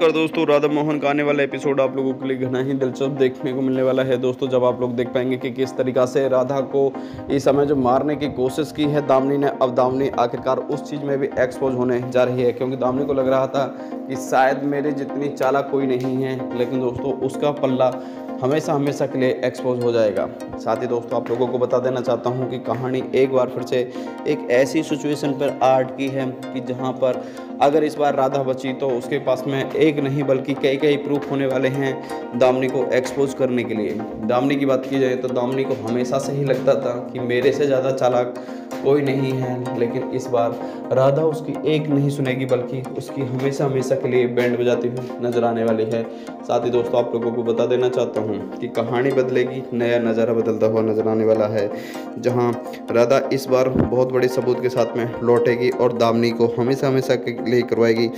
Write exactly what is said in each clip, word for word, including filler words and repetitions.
कर दोस्तों राधा मोहन का आने वाला एपिसोड आप लोगों के लिए घना ही दिलचस्प देखने को मिलने वाला है दोस्तों, जब आप लोग देख पाएंगे कि किस तरीका से राधा को इस समय जो मारने की कोशिश की है दामनी ने, अब दामनी आखिरकार उस चीज़ में भी एक्सपोज होने जा रही है। क्योंकि दामनी को लग रहा था कि शायद मेरे जितनी चालाक कोई नहीं है, लेकिन दोस्तों उसका पल्ला हमेशा हमेशा के लिए एक्सपोज हो जाएगा। साथ ही दोस्तों आप लोगों को बता देना चाहता हूं कि कहानी एक बार फिर से एक ऐसी सिचुएशन पर आर्ट की है कि जहां पर अगर इस बार राधा बची तो उसके पास में एक नहीं बल्कि कई कई प्रूफ होने वाले हैं दामनी को एक्सपोज करने के लिए। दामनी की बात की जाए तो दामनी को हमेशा से ही लगता था कि मेरे से ज़्यादा चालाक कोई नहीं है, लेकिन इस बार राधा उसकी एक नहीं सुनेगी बल्कि उसकी हमेशा हमेशा के लिए बैंड बजाती हुई नजर आने वाली है। साथ ही दोस्तों आप लोगों को बता देना चाहता हूँ कि कहानी बदलेगी, नया नज़ारा बदलता हुआ नजर आने वाला है, जहाँ राधा इस बार बहुत बड़े सबूत के साथ में लौटेगी और दामनी को हमेशा हमेशा के लिए करवाएगी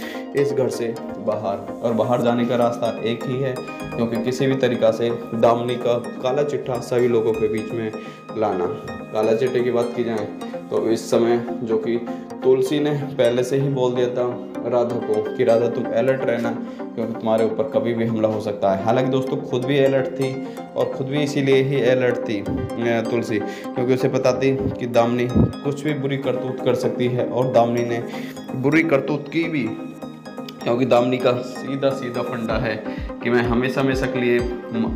इस घर से बाहर। और बाहर जाने का रास्ता एक ही है, क्योंकि किसी भी तरीका से दामनी का काला चिट्ठा सभी लोगों के बीच में लाना। काला चिट्ठे की बात की जाए तो इस समय जो कि तुलसी ने पहले से ही बोल दिया था राधा को कि राधा तुम अलर्ट रहना, क्योंकि तुम्हारे ऊपर कभी भी हमला हो सकता है। हालांकि दोस्तों खुद भी अलर्ट थी और खुद भी इसीलिए ही अलर्ट थी तुलसी, क्योंकि उसे पता थी कि दामनी कुछ भी बुरी करतूत कर सकती है। और दामनी ने बुरी करतूत की भी, क्योंकि दामनी का सीधा सीधा फंडा है कि मैं हमेशा हमेशा के लिए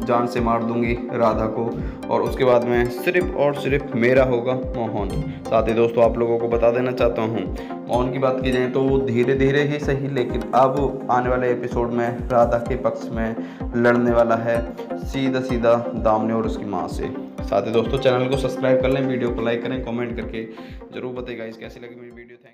जान से मार दूंगी राधा को, और उसके बाद में सिर्फ और सिर्फ मेरा होगा मोहन। साथ ही दोस्तों आप लोगों को बता देना चाहता हूँ मोहन की बात की जाए तो वो धीरे धीरे ही सही, लेकिन अब आने वाले एपिसोड में राधा के पक्ष में लड़ने वाला है सीधा सीधा दामनी और उसकी माँ से। साथ ही दोस्तों चैनल को सब्सक्राइब कर लें, वीडियो को लाइक करें, कॉमेंट करके ज़रूर बताइएगा इस कैसी लगी मेरी वीडियो। थैंक